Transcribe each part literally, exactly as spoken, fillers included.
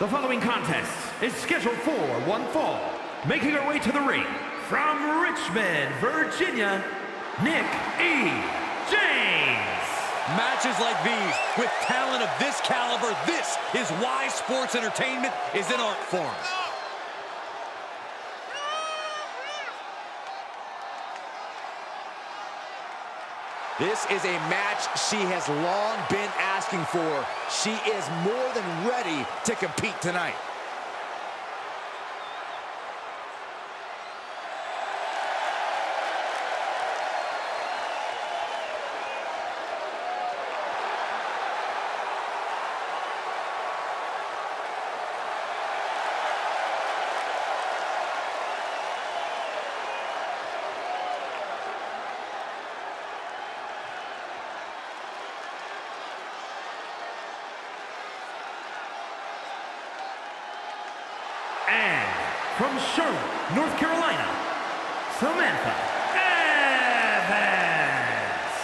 The following contest is scheduled for one fall. Making her way to the ring from Richmond, Virginia, Mickie James. Matches like these, with talent of this caliber, this is why sports entertainment is an art form. This is a match she has long been asking for. She is more than ready to compete tonight. From Charlotte, North Carolina, Savannah Evans.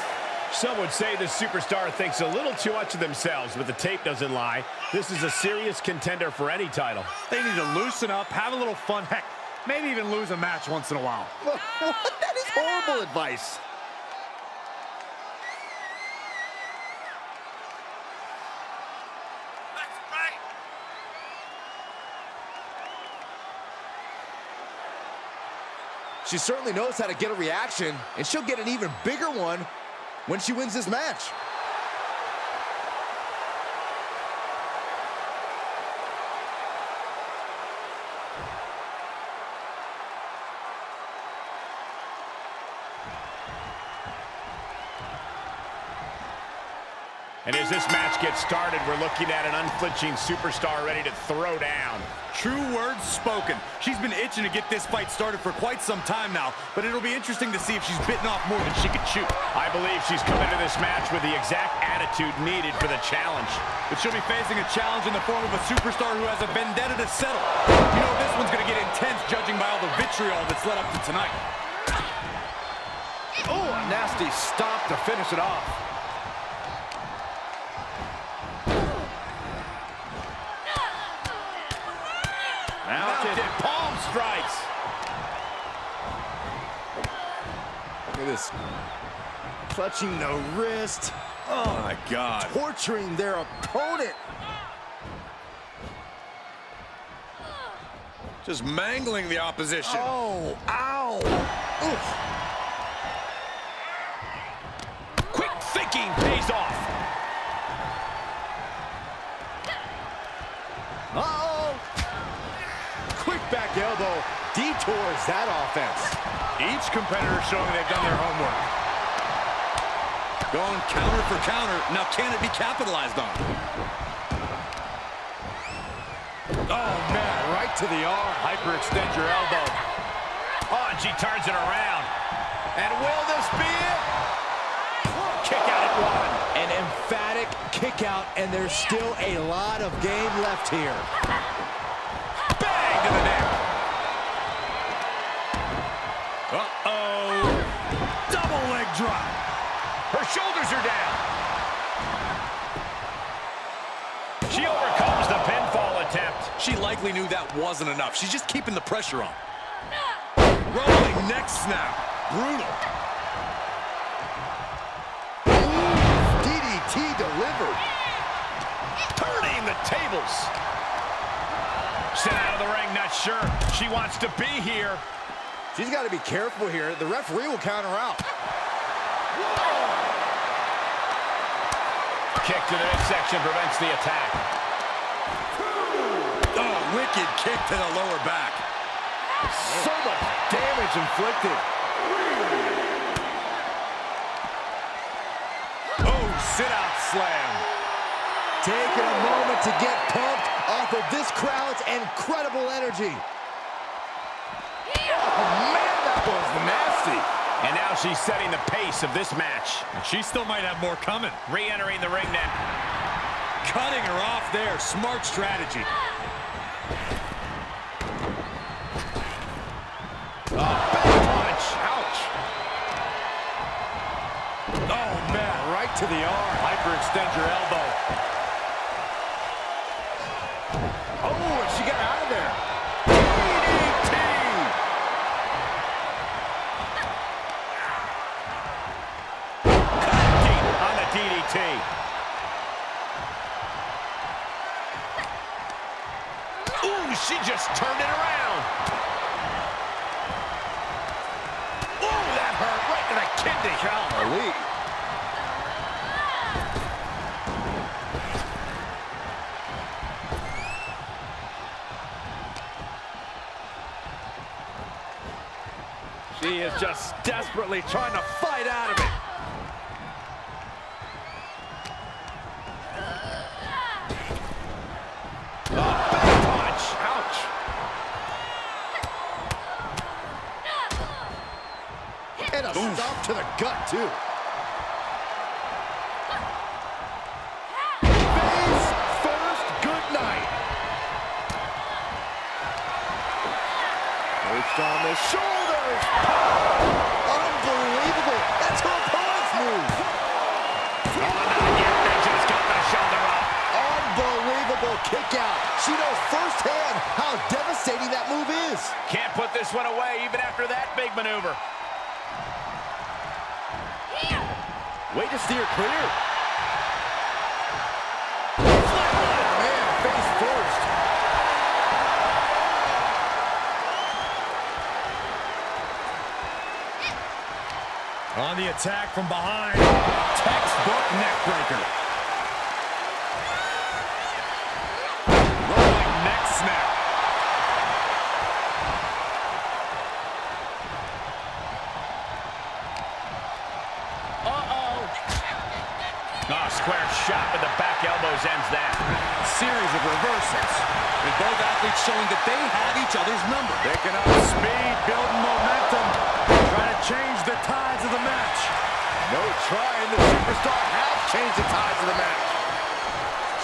Some would say this superstar thinks a little too much of themselves, but the tape doesn't lie. This is a serious contender for any title. They need to loosen up, have a little fun, heck, maybe even lose a match once in a while. That is horrible advice. She certainly knows how to get a reaction, and she'll get an even bigger one when she wins this match. And as this match gets started, we're looking at an unflinching superstar ready to throw down. True words spoken. She's been itching to get this fight started for quite some time now, but it'll be interesting to see if she's bitten off more than she can chew. I believe she's coming to this match with the exact attitude needed for the challenge. But she'll be facing a challenge in the form of a superstar who has a vendetta to settle. You know, this one's gonna get intense judging by all the vitriol that's led up to tonight. Oh, a nasty stomp to finish it off. Palm strikes. Look at this. Clutching the wrist. Oh, my God. Torturing their opponent. Just mangling the opposition. Oh, ow. Oof. Quick thinking pays off. Uh-oh. Back elbow detours that offense. Each competitor showing they've done their homework. Going counter for counter. Now can it be capitalized on? Oh, man, right to the arm. Hyperextend your elbow. Oh, and she turns it around. And will this be it? Kick out at one. An emphatic kick out, and there's still a lot of game left here. Uh-oh. Double leg drop. Her shoulders are down. She overcomes the pinfall attempt. She likely knew that wasn't enough. She's just keeping the pressure on. Rolling neck snap. Brutal. Ooh, D D T delivered. Turning the tables. Sent out of the ring, not sure she wants to be here. She's got to be careful here. The referee will count her out. Whoa. Kick to the midsection prevents the attack. Two. Oh, wicked kick to the lower back. So much damage inflicted. Three. Oh, sit-out slam. Taking a moment to get pumped off of this crowd's incredible energy. Was nasty. And now she's setting the pace of this match. And she still might have more coming. Re-entering the ring now. Cutting her off there. Smart strategy. Oh, back punch. Ouch. Oh, man. Right to the arm. Hyperextend your elbow. Oh. she got out of there. D D T! Cut deep on the D D T. Ooh, she just turned it around. Ooh, that hurt right to the kidney. Golly. She is just desperately trying to fight out of it. Oh, back punch. Ouch. And a stomp to the gut, too. Face first, good night. Reached on the shoulder. Unbelievable. That's her opponent's move. Oh, not yet. They just got the shoulder up. Unbelievable kick out. She knows firsthand how devastating that move is. Can't put this one away even after that big maneuver. Yeah. Way to steer clear. Man, face first. On the attack from behind, textbook neck breaker. Rolling neck snap. Uh-oh. Oh, square shot, but the back elbows ends that. A series of reversals. And both athletes showing that they have each other's number. Picking up speed, building momentum. Trying to change the tides of the match. No trying. The superstar has changed the tides of the match.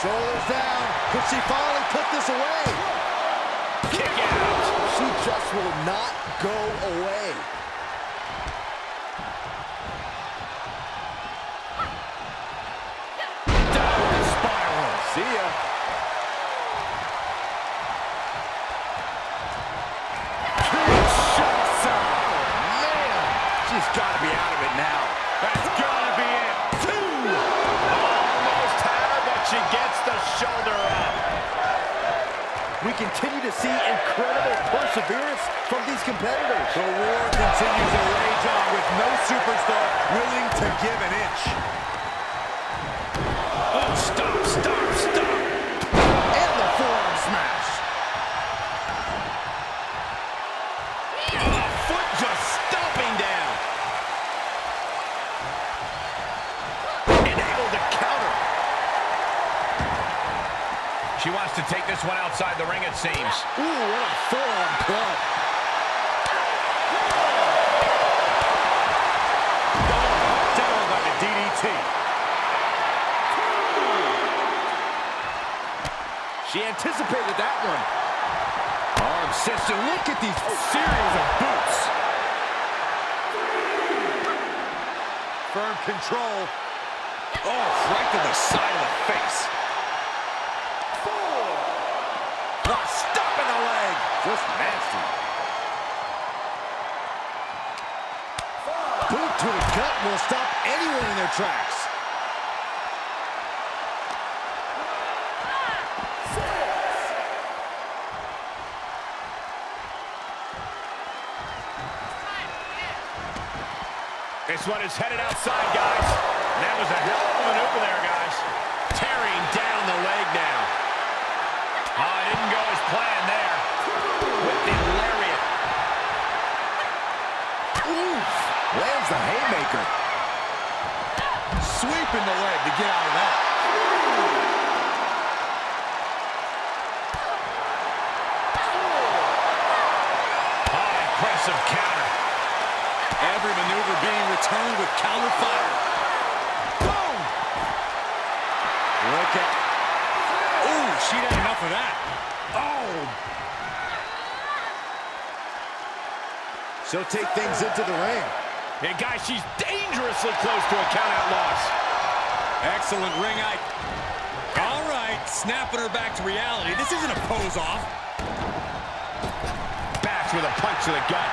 Shoulders down. Could she finally put this away? Kick out. She just will not go away. Down the spiral. See ya. She's got to be out of it now. That's got to be it. Two. Almost had her, but she gets the shoulder up. We continue to see incredible perseverance from these competitors. The war continues to rage on with no superstar willing to give an inch. Oh, stop, stop, stop. And the forearm smash. Yeah. Oh, the foot just stomping down. She wants to take this one outside the ring, it seems. Ooh, what a forearm club. Down like a D D T. She anticipated that one. Arm system. Look at these series of boots. Firm control. Oh, right to the side of the face. Stopping the leg. Just nasty. Boot to the gut will stop anyone in their tracks. This one is headed outside, guys. That was a hell of a maneuver there, guys. Tearing down the leg now. Oh, it didn't go as planned there. With the lariat. Oof. Lands the haymaker. Sweeping the leg to get out of that. Oh, impressive counter. Every maneuver being returned with counter fire. Boom! Look at that. Ooh, she had enough of that. Oh! She'll take things into the ring. And, guys, she's dangerously close to a count-out loss. Excellent ring. I... All right. right, snapping her back to reality. This isn't a pose-off. Backs with a punch to the gut.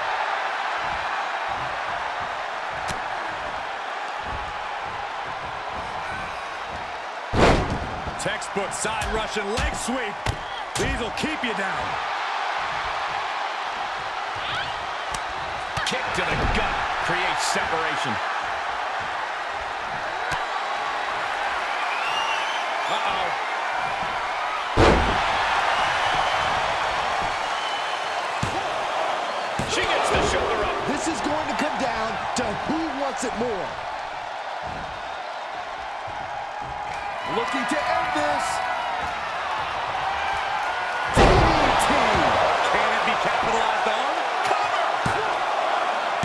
Textbook side Russian leg sweep. These will keep you down. Kick to the gut creates separation. Uh-oh. She gets the shoulder up. This is going to come down to who wants it more. Looking to end this. D D T. Can it be capitalized on? Cover.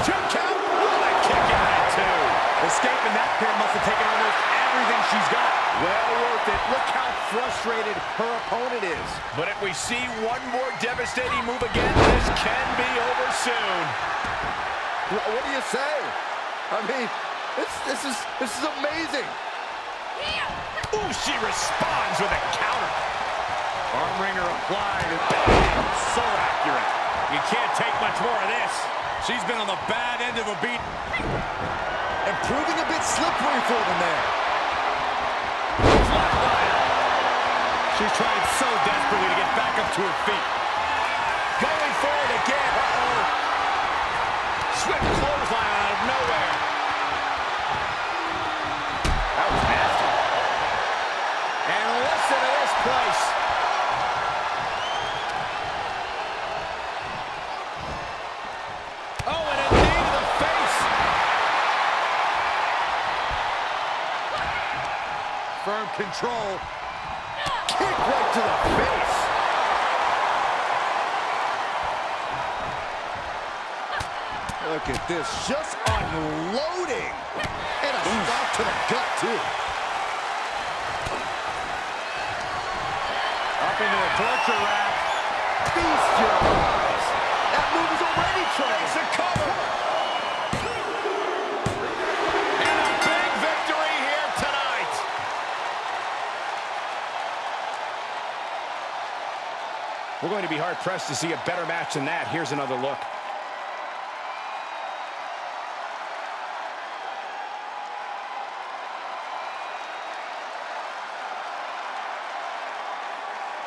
Two count. What a kick out at two. Escaping that pin must have taken almost everything she's got. Well worth it. Look how frustrated her opponent is. But if we see one more devastating move again, this can be over soon. What do you say? I mean, it's, this is this is amazing. Yeah. Ooh, she responds with a counter. Arm ringer applied. So accurate. You can't take much more of this. She's been on the bad end of a beat. And proving a bit slippery for them there. She's trying so desperately to get back up to her feet. Going forward again. Uh-oh. Swift clothesline out of nowhere. Price. Oh, and a knee to the face. Firm control. Kick right to the face. Look at this, just unloading. And a stop to the gut, too. Into a torture rack. Feast your eyes. That move is already trying to cover. And a big victory here tonight. We're going to be hard-pressed to see a better match than that. Here's another look.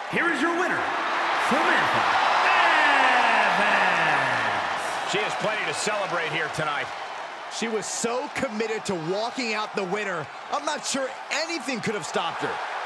Here is your winner, Savannah Evans. She has plenty to celebrate here tonight. She was so committed to walking out the winner, I'm not sure anything could have stopped her.